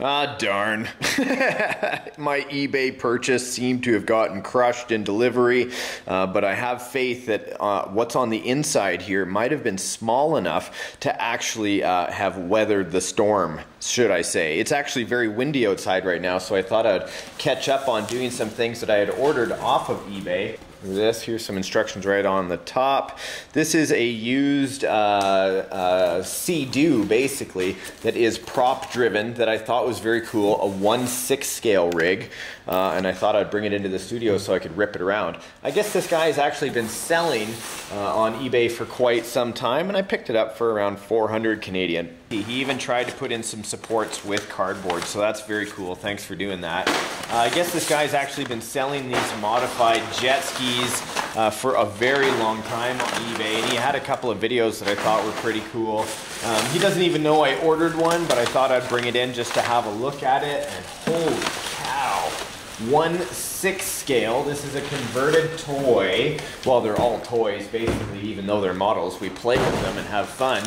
Ah, darn. My eBay purchase seemed to have gotten crushed in delivery, but I have faith that what's on the inside here might have been small enough to actually have weathered the storm, should I say. It's actually very windy outside right now, so I thought I'd catch up on doing some things that I had ordered off of eBay. Here's some instructions right on the top. This is a used Sea-Doo, basically, that is prop driven, that I thought was very cool, a 1/6 scale rig, and I thought I'd bring it into the studio so I could rip it around. I guess this guy has actually been selling on eBay for quite some time, and I picked it up for around 400 Canadian. He even tried to put in some supports with cardboard, so that's very cool. Thanks for doing that. I guess this guy's actually been selling these modified jet skis for a very long time on eBay, and he had a couple of videos that I thought were pretty cool. He doesn't even know I ordered one, but I thought I'd bring it in just to have a look at it, and holy cow. 1/6 scale. This is a converted toy. Well, they're all toys, basically, even though they're models. We play with them and have fun.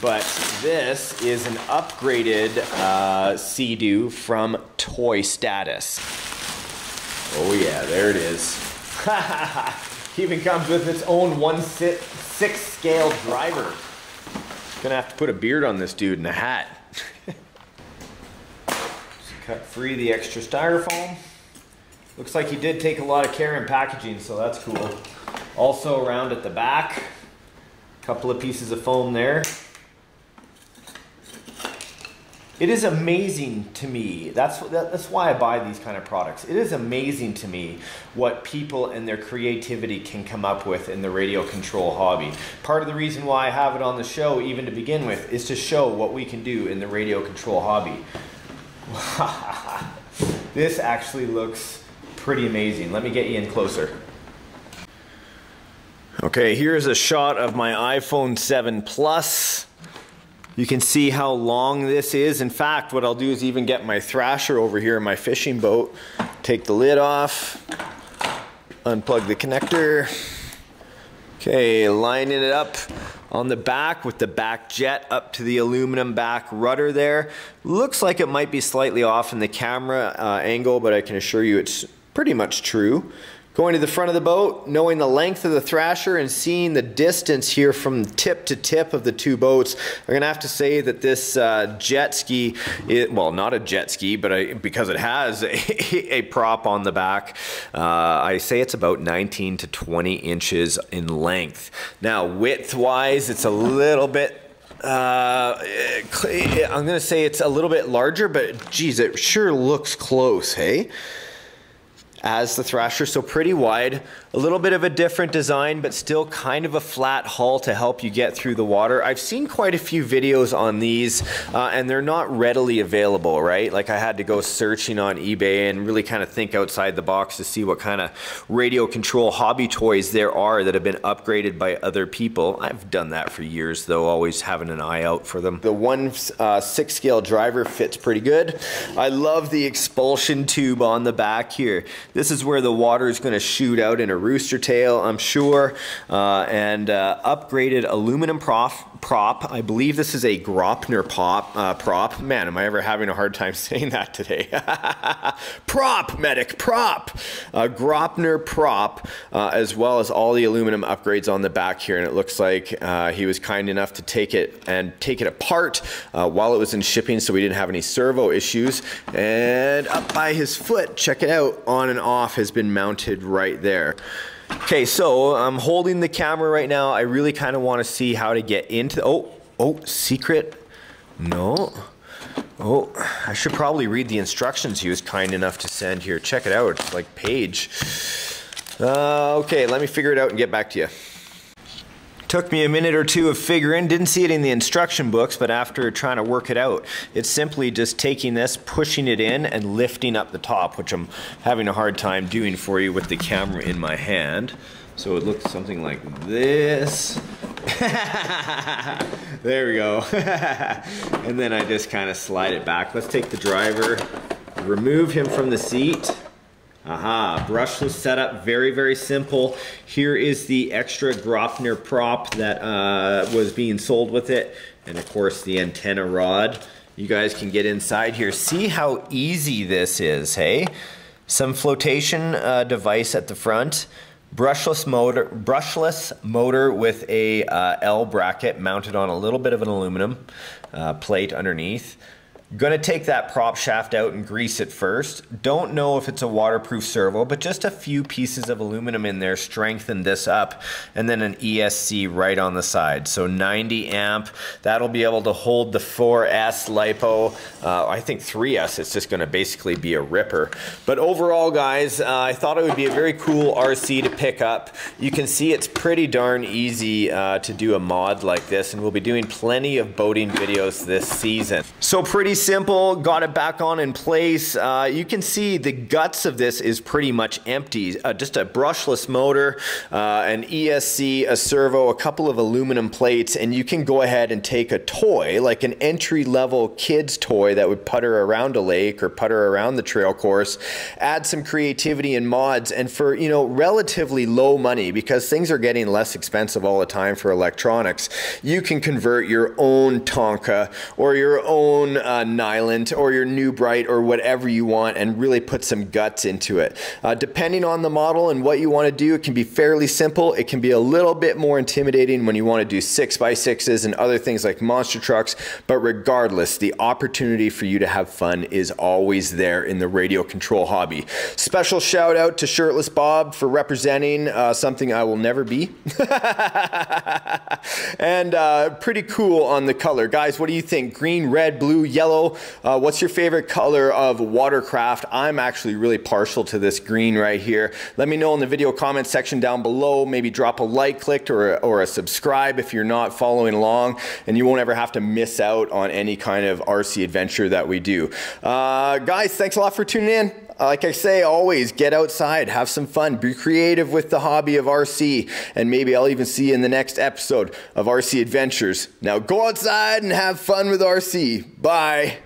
But this is an upgraded Sea-Doo from Toy Status. Oh yeah, there it is. Even comes with its own 1/6 scale driver. Gonna have to put a beard on this dude and a hat. Cut free the extra styrofoam. Looks like he did take a lot of care in packaging, so that's cool. Also around at the back, a couple of pieces of foam there. It is amazing to me, that's why I buy these kind of products. It is amazing to me what people and their creativity can come up with in the radio control hobby. Part of the reason why I have it on the show, even to begin with, is to show what we can do in the radio control hobby. This actually looks pretty amazing. Let me get you in closer. Okay, here's a shot of my iPhone 7 Plus. You can see how long this is. In fact, what I'll do is even get my Thrasher over here in my fishing boat, take the lid off, unplug the connector. Okay, lining it up on the back with the back jet up to the aluminum back rudder there. Looks like it might be slightly off in the camera angle, but I can assure you it's pretty much true. Going to the front of the boat, knowing the length of the Thrasher and seeing the distance here from tip to tip of the two boats, I'm gonna have to say that this jet ski, well, not a jet ski, but because it has a prop on the back, I say it's about 19 to 20 inches in length. Now, width-wise, it's a little bit, I'm gonna say it's a little bit larger, but geez, it sure looks close, hey? As the Thrasher, so pretty wide. A little bit of a different design, but still kind of a flat hull to help you get through the water. I've seen quite a few videos on these, and they're not readily available, right? Like I had to go searching on eBay and really kind of think outside the box to see what kind of radio control hobby toys there are that have been upgraded by other people. I've done that for years though, always having an eye out for them. The 1/6 scale driver fits pretty good. I love the expulsion tube on the back here. This is where the water is gonna shoot out in a rooster tail, I'm sure, and upgraded aluminum prop. I believe this is a Graupner prop. Man, am I ever having a hard time saying that today? Prop, medic, prop! Graupner prop, as well as all the aluminum upgrades on the back here, and it looks like he was kind enough to take it apart while it was in shipping, so we didn't have any servo issues. And up by his foot, check it out, on and off has been mounted right there. Okay, so I'm holding the camera right now. I really kind of want to see how to get into, oh, secret, no. Oh, I should probably read the instructions he was kind enough to send here. Check it out, it's like page. Okay, let me figure it out and get back to you. Took me a minute or two of figuring, didn't see it in the instruction books, but after trying to work it out, it's simply just taking this, pushing it in, and lifting up the top, which I'm having a hard time doing for you with the camera in my hand. So it looks something like this. There we go. And then I just kind of slide it back. Let's take the driver, remove him from the seat. Aha, brushless setup, very, very simple. Here is the extra Graupner prop that was being sold with it. And of course the antenna rod. You guys can get inside here. See how easy this is, hey? Some flotation device at the front. Brushless motor with a L bracket mounted on a little bit of an aluminum plate underneath. Gonna take that prop shaft out and grease it first. Don't know if it's a waterproof servo, but just a few pieces of aluminum in there strengthen this up, and then an ESC right on the side. So 90 amp, that'll be able to hold the 4S LiPo, I think 3S, it's just gonna basically be a ripper. But overall guys, I thought it would be a very cool RC to pick up. You can see it's pretty darn easy to do a mod like this, and we'll be doing plenty of boating videos this season. So pretty simple, got it back on in place. You can see the guts of this is pretty much empty. Just a brushless motor, an ESC, a servo, a couple of aluminum plates, and you can go ahead and take a toy, like an entry-level kid's toy that would putter around a lake or putter around the trail course, add some creativity and mods, and for, you know, relatively low money, because things are getting less expensive all the time for electronics, you can convert your own Tonka or your own Nylent or your new Bright or whatever you want and really put some guts into it. Depending on the model and what you want to do, it can be fairly simple. It can be a little bit more intimidating when you want to do 6x6s and other things like monster trucks, but regardless, the opportunity for you to have fun is always there in the radio control hobby. Special shout out to Shirtless Bob for representing something I will never be. And pretty cool on the color. Guys, what do you think? Green, red, blue, yellow. What's your favorite color of watercraft? I'm actually really partial to this green right here. Let me know in the video comment section down below. Maybe drop a like, click, or a subscribe if you're not following along, and you won't ever have to miss out on any kind of RC adventure that we do. Guys, thanks a lot for tuning in. Like I say, always get outside, have some fun, be creative with the hobby of RC, and maybe I'll even see you in the next episode of RC Adventures. Now go outside and have fun with RC. Bye.